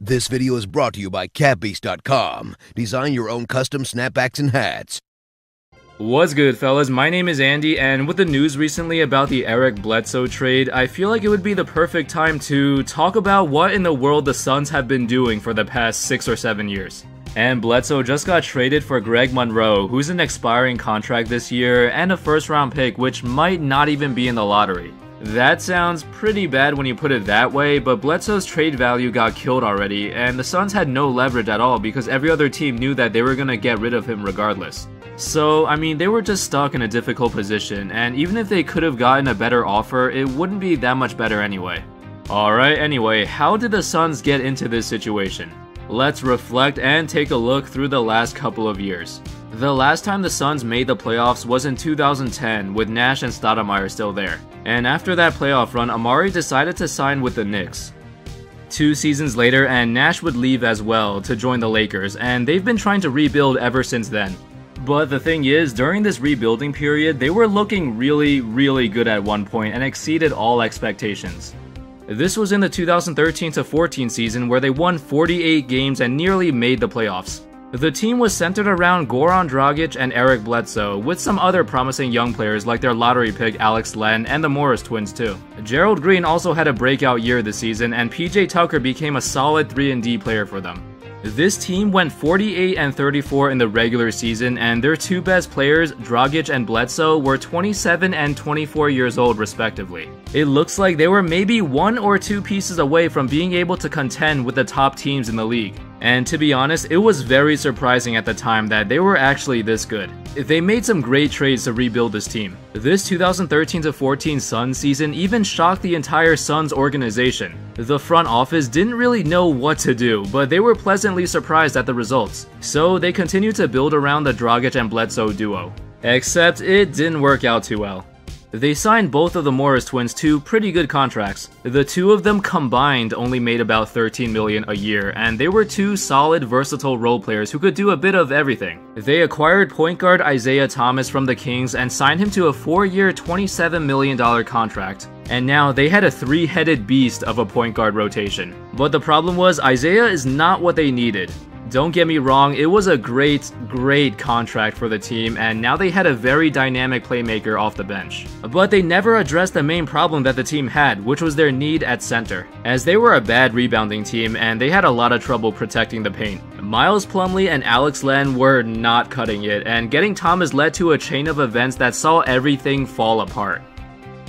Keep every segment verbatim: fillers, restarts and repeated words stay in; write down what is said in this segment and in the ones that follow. This video is brought to you by cap beast dot com. Design your own custom snapbacks and hats. What's good, fellas? My name is Andy, and with the news recently about the Eric Bledsoe trade, I feel like it would be the perfect time to talk about what in the world the Suns have been doing for the past six or seven years. And Bledsoe just got traded for Greg Monroe, who's an expiring contract this year, and a first round pick which might not even be in the lottery. That sounds pretty bad when you put it that way, but Bledsoe's trade value got killed already, and the Suns had no leverage at all because every other team knew that they were gonna get rid of him regardless. So, I mean, they were just stuck in a difficult position, and even if they could have gotten a better offer, it wouldn't be that much better anyway. Alright, anyway, how did the Suns get into this situation? Let's reflect and take a look through the last couple of years. The last time the Suns made the playoffs was in two thousand ten, with Nash and Stoudemire still there. And after that playoff run, Amari decided to sign with the Knicks. Two seasons later, and Nash would leave as well to join the Lakers, and they've been trying to rebuild ever since then. But the thing is, during this rebuilding period, they were looking really, really good at one point and exceeded all expectations. This was in the two thousand thirteen to fourteen season, where they won forty-eight games and nearly made the playoffs. The team was centered around Goran Dragic and Eric Bledsoe, with some other promising young players like their lottery pick Alex Len and the Morris twins too. Gerald Green also had a breakout year this season, and P J Tucker became a solid three and D player for them. This team went forty-eight and thirty-four in the regular season, and their two best players, Dragic and Bledsoe, were twenty-seven and twenty-four years old respectively. It looks like they were maybe one or two pieces away from being able to contend with the top teams in the league. And to be honest, it was very surprising at the time that they were actually this good. They made some great trades to rebuild this team. This two thousand thirteen to fourteen Suns season even shocked the entire Suns organization. The front office didn't really know what to do, but they were pleasantly surprised at the results. So they continued to build around the Dragic and Bledsoe duo. Except it didn't work out too well. They signed both of the Morris twins to pretty good contracts. The two of them combined only made about thirteen million dollars a year, and they were two solid, versatile role players who could do a bit of everything. They acquired point guard Isaiah Thomas from the Kings and signed him to a four-year, twenty-seven million dollar contract. And now they had a three-headed beast of a point guard rotation. But the problem was, Isaiah is not what they needed. Don't get me wrong, it was a great, great contract for the team, and now they had a very dynamic playmaker off the bench. But they never addressed the main problem that the team had, which was their need at center, as they were a bad rebounding team and they had a lot of trouble protecting the paint. Miles Plumlee and Alex Len were not cutting it, and getting Thomas led to a chain of events that saw everything fall apart.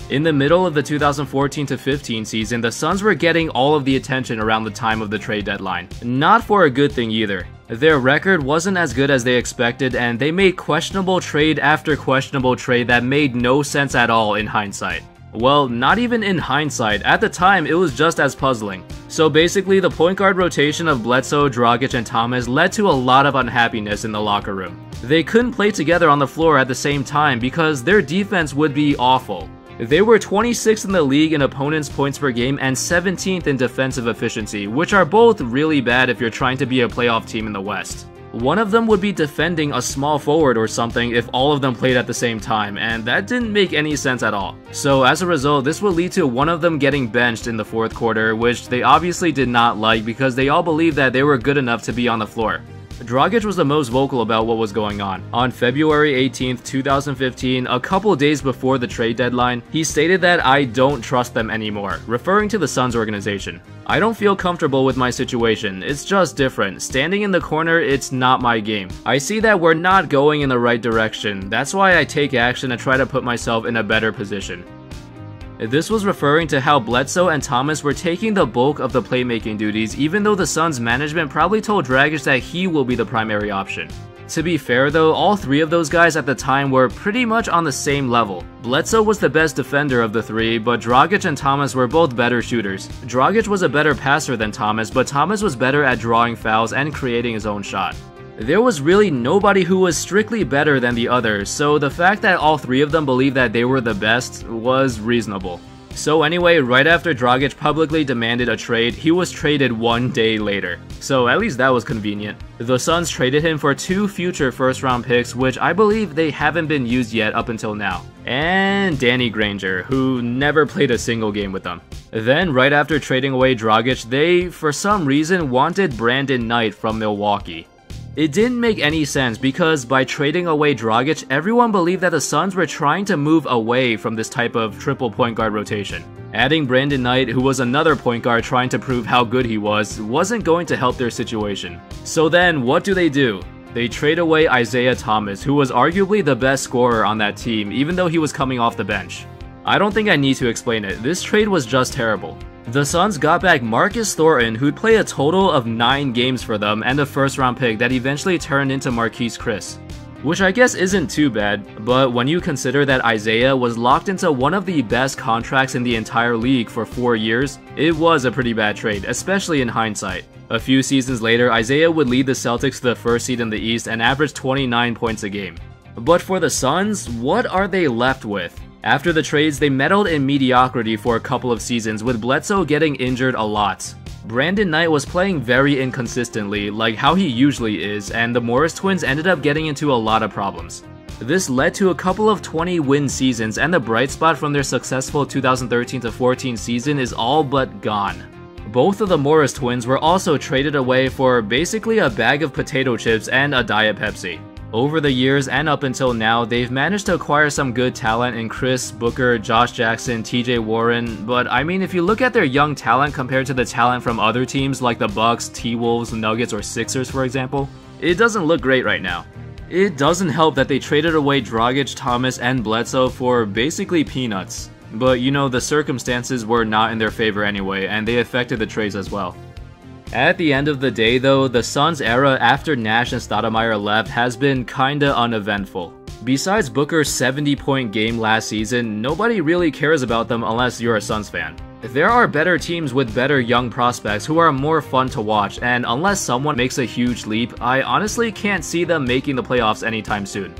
In the middle of the two thousand fourteen to fifteen season, the Suns were getting all of the attention around the time of the trade deadline. Not for a good thing either. Their record wasn't as good as they expected, and they made questionable trade after questionable trade that made no sense at all in hindsight. Well, not even in hindsight, at the time it was just as puzzling. So basically, the point guard rotation of Bledsoe, Dragic, and Thomas led to a lot of unhappiness in the locker room. They couldn't play together on the floor at the same time because their defense would be awful. They were twenty-sixth in the league in opponents' points per game and seventeenth in defensive efficiency, which are both really bad if you're trying to be a playoff team in the West. One of them would be defending a small forward or something if all of them played at the same time, and that didn't make any sense at all. So as a result, this would lead to one of them getting benched in the fourth quarter, which they obviously did not like because they all believed that they were good enough to be on the floor. Dragic was the most vocal about what was going on. On February eighteenth, two thousand fifteen, a couple days before the trade deadline, he stated that "I don't trust them anymore," referring to the Suns organization. "I don't feel comfortable with my situation. It's just different. Standing in the corner, it's not my game. I see that we're not going in the right direction. That's why I take action to try to put myself in a better position." This was referring to how Bledsoe and Thomas were taking the bulk of the playmaking duties, even though the Suns' management probably told Dragic that he will be the primary option. To be fair though, all three of those guys at the time were pretty much on the same level. Bledsoe was the best defender of the three, but Dragic and Thomas were both better shooters. Dragic was a better passer than Thomas, but Thomas was better at drawing fouls and creating his own shot. There was really nobody who was strictly better than the other, so the fact that all three of them believed that they were the best was reasonable. So anyway, right after Dragic publicly demanded a trade, he was traded one day later. So at least that was convenient. The Suns traded him for two future first round picks, which I believe they haven't been used yet up until now, and Danny Granger, who never played a single game with them. Then right after trading away Dragic, they, for some reason, wanted Brandon Knight from Milwaukee. It didn't make any sense because by trading away Dragic, everyone believed that the Suns were trying to move away from this type of triple point guard rotation. Adding Brandon Knight, who was another point guard trying to prove how good he was, wasn't going to help their situation. So then, what do they do? They trade away Isaiah Thomas, who was arguably the best scorer on that team, even though he was coming off the bench. I don't think I need to explain it, this trade was just terrible. The Suns got back Marcus Thornton, who'd play a total of nine games for them, and a first round pick that eventually turned into Marquise Chriss. Which I guess isn't too bad, but when you consider that Isaiah was locked into one of the best contracts in the entire league for four years, it was a pretty bad trade, especially in hindsight. A few seasons later, Isaiah would lead the Celtics to the first seed in the East and average twenty-nine points a game. But for the Suns, what are they left with? After the trades, they meddled in mediocrity for a couple of seasons, with Bledsoe getting injured a lot. Brandon Knight was playing very inconsistently, like how he usually is, and the Morris twins ended up getting into a lot of problems. This led to a couple of twenty win seasons, and the bright spot from their successful two thousand thirteen to fourteen season is all but gone. Both of the Morris twins were also traded away for basically a bag of potato chips and a Diet Pepsi. Over the years and up until now, they've managed to acquire some good talent in Chris, Booker, Josh Jackson, T J Warren, but I mean, if you look at their young talent compared to the talent from other teams like the Bucks, T-Wolves, Nuggets, or Sixers for example, it doesn't look great right now. It doesn't help that they traded away Dragic, Thomas, and Bledsoe for basically peanuts. But you know, the circumstances were not in their favor anyway, and they affected the trades as well. At the end of the day though, the Suns' era after Nash and Stoudemire left has been kinda uneventful. Besides Booker's seventy point game last season, nobody really cares about them unless you're a Suns fan. There are better teams with better young prospects who are more fun to watch, and unless someone makes a huge leap, I honestly can't see them making the playoffs anytime soon.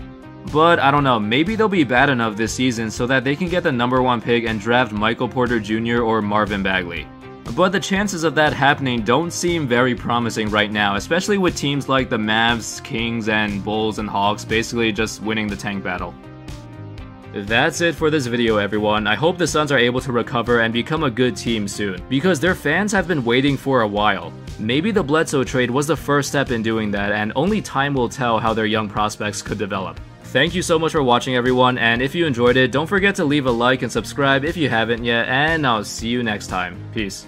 But I don't know, maybe they'll be bad enough this season so that they can get the number one pick and draft Michael Porter Junior or Marvin Bagley. But the chances of that happening don't seem very promising right now, especially with teams like the Mavs, Kings, and Bulls and Hawks basically just winning the tank battle. That's it for this video everyone. I hope the Suns are able to recover and become a good team soon, because their fans have been waiting for a while. Maybe the Bledsoe trade was the first step in doing that, and only time will tell how their young prospects could develop. Thank you so much for watching everyone, and if you enjoyed it, don't forget to leave a like and subscribe if you haven't yet, and I'll see you next time. Peace.